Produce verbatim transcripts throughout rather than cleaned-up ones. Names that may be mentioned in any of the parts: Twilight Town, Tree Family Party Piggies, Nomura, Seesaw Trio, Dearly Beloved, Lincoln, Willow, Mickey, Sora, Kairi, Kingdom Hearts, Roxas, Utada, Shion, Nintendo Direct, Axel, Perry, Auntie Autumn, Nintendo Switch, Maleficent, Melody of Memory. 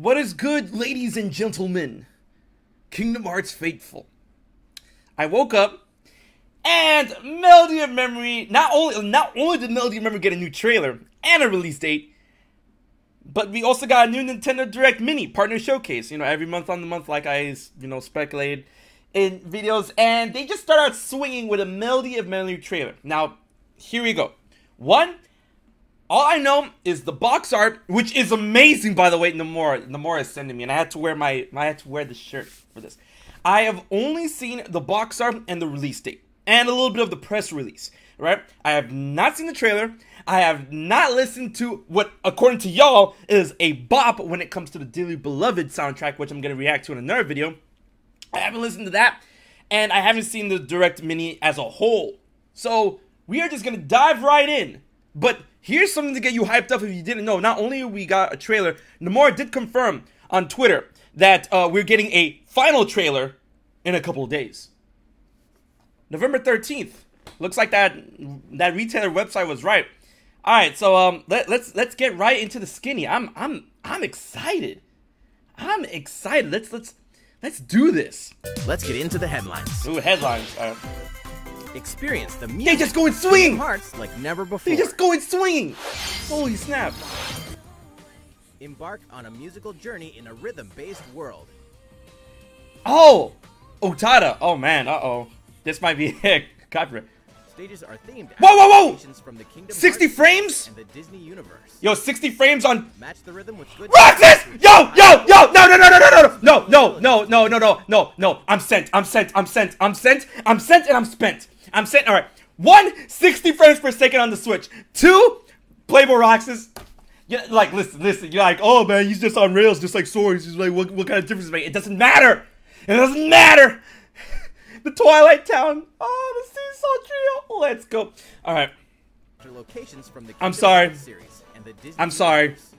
What is good, ladies and gentlemen? Kingdom Hearts faithful. I woke up, and Melody of Memory, not only not only did Melody of Memory get a new trailer and a release date, but we also got a new Nintendo Direct Mini Partner Showcase, you know, every month on the month, like I, you know, speculated in videos, and they just start out swinging with a Melody of Memory trailer. Now, here we go. One, all I know is the box art, which is amazing, by the way. Nomura, Nomura is sending me, and I had to wear my, I had to wear the shirt for this. I have only seen the box art and the release date, and a little bit of the press release, right? I have not seen the trailer. I have not listened to what, according to y'all, is a bop when it comes to the Dearly Beloved soundtrack, which I'm gonna react to in another video. I haven't listened to that, and I haven't seen the Direct Mini as a whole. So we are just gonna dive right in. But here's something to get you hyped up if you didn't know. Not only we got a trailer, Nomura did confirm on Twitter that uh, we're getting a final trailer in a couple of days. November thirteenth. Looks like that that retailer website was right. All right, so um, let, let's let's get right into the skinny. I'm I'm I'm excited. I'm excited. Let's let's let's do this. Let's get into the headlines. Ooh, headlines. All right. Experience the music. They just going swinging hearts like never before. They just going swinging. Holy snap! Embark on a musical journey in a rhythm-based world. Oh, Utada. Oh man. Uh oh. This might be copyright. Stages are themed. Whoa, whoa, whoa! From the Kingdom sixty Hearts frames? And the Disney universe. Yo, sixty frames on. Match the rhythm with good. Roxas! Yo, yo, yo! No, no, no, no, no, no, no, no, no, no, no, no, no, no! I'm sent. I'm sent. I'm sent. I'm sent. I'm sent, and I'm spent. I'm sent. All right. One, sixty frames per second on the Switch. Two, playable Roxas. Yeah, like listen, listen. You're like, oh man, he's just on rails, just like Sora. He's just like, what, what kind of difference make? It doesn't matter. It doesn't matter. The Twilight Town. Oh, the Seesaw Trio. Let's go. All right. Locations from the I'm sorry. Series and the Disney I'm sorry. Universe.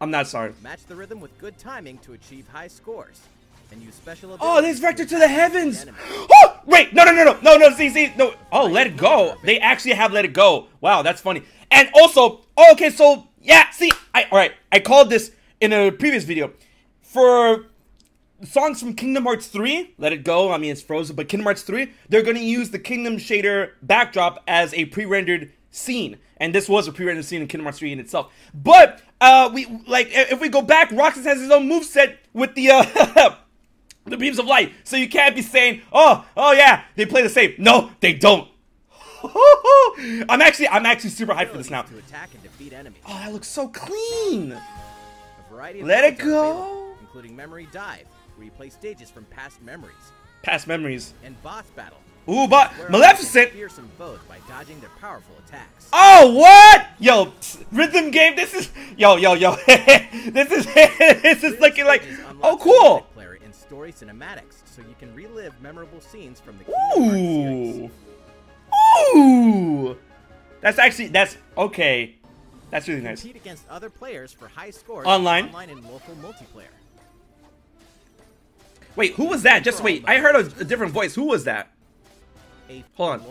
I'm not sorry. Match the rhythm with good timing to achieve high scores. And use special oh, there's Vector to the heavens. Oh, wait. No, no, no, no. No, no. See, see. No. Oh, let it go. They actually have let it go. Wow, that's funny. And also, oh, okay, so, yeah, see. I, all right. I called this in a previous video. For songs from Kingdom Hearts three, let it go, I mean it's frozen, but Kingdom Hearts three, they're going to use the Kingdom Shader backdrop as a pre-rendered scene. And this was a pre-rendered scene in Kingdom Hearts three in itself. But, uh, we, like, if we go back, Roxas has his own moveset with the, uh, the beams of light. So you can't be saying, oh, oh yeah, they play the same. No, they don't. I'm actually, I'm actually super hyped for this now. Oh, that looks so clean. Let it go. Including memory dive. Replay stages from past memories. Past memories. And boss battle. Ooh, but Maleficent. Fearsome foes by dodging their powerful attacks. Oh, what? Yo, pss, rhythm game. This is yo, yo, yo. This is this is looking like oh, cool. Player in story cinematics, so you can relive memorable scenes from the Kingdom Hearts series. Ooh, that's actually that's okay. That's really nice. Compete against other players for high scores online, online and local multiplayer. Wait, who was that? Just wait. I heard a, a different voice. Who was that? Hold on.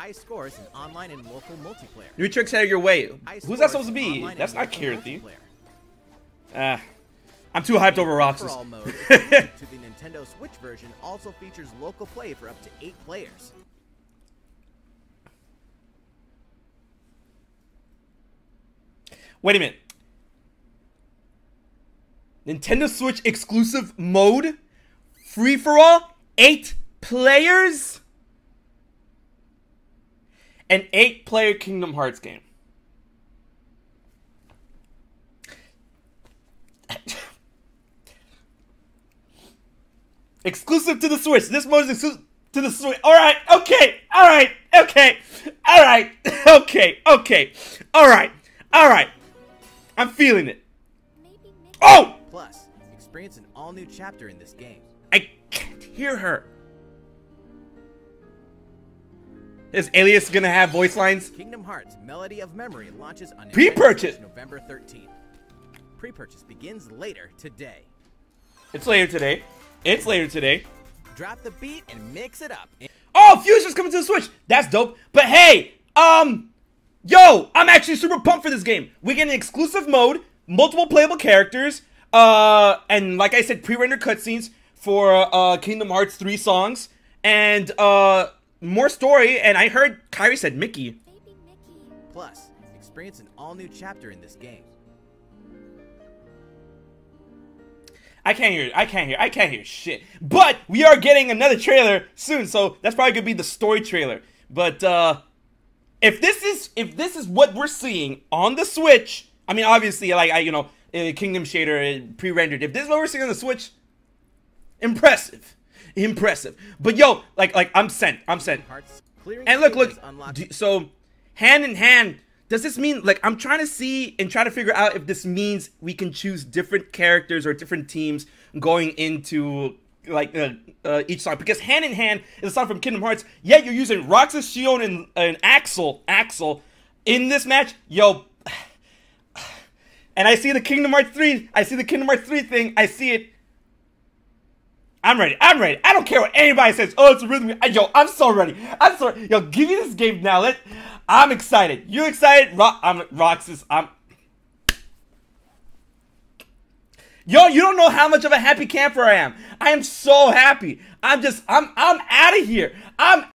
High scores in online and local multiplayer. New tricks out of your way. Who's that supposed to be? That's not Kairi. Ah, uh, I'm too hyped over Roxas. To the Nintendo Switch version also features local play for up to eight players. Wait a minute. Nintendo Switch exclusive mode, free for all, eight players, an eight-player Kingdom Hearts game. Exclusive to the Switch. This mode is exclusive to the Switch. All right. Okay. All right. Okay. All right. Okay. Okay. All right. All right. I'm feeling it. Oh. Plus, experience an all-new chapter in this game. I can't hear her. Is Alias gonna have voice lines? Kingdom Hearts Melody of Memory launches on pre-purchase November thirteenth. Pre-purchase begins later today. It's later today. It's later today. Drop the beat and mix it up. Oh, Fusion's coming to the Switch. That's dope. But hey, um, yo, I'm actually super pumped for this game. We get an exclusive mode, multiple playable characters. Uh, and like I said, pre-rendered cutscenes for uh, Kingdom Hearts three songs, and uh, more story. And I heard Kairi said Mickey. Baby Mickey. Plus, experience an all-new chapter in this game. I can't hear it. I can't hear it. I can't hear shit. But we are getting another trailer soon, so that's probably gonna be the story trailer. But uh, if this is if this is what we're seeing on the Switch, I mean, obviously, like I, you know, Kingdom Shader pre-rendered. If this is what we're seeing on the Switch, impressive, impressive. But yo, like like I'm sent. I'm sent. And look, look. So hand in hand. Does this mean, like, I'm trying to see and try to figure out if this means we can choose different characters or different teams going into, like, uh, uh, each song. Because Hand in Hand is a song from Kingdom Hearts, yet you're using Roxas, Shion, and, and Axel, Axel in this match. Yo. And I see the Kingdom Hearts three. I see the Kingdom Hearts three thing. I see it. I'm ready. I'm ready. I don't care what anybody says. Oh, it's a rhythm. Yo, I'm so ready. I'm so ready. Yo, give me this game now. Let. I'm excited. You excited? Ro I'm Roxas. I'm. Yo, you don't know how much of a happy camper I am. I am so happy. I'm just. I'm. I'm out of here. I'm